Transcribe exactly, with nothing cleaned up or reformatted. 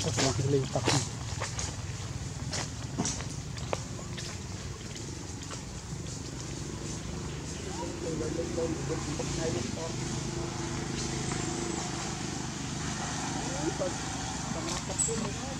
Tapos malaki nila yung taki. Pag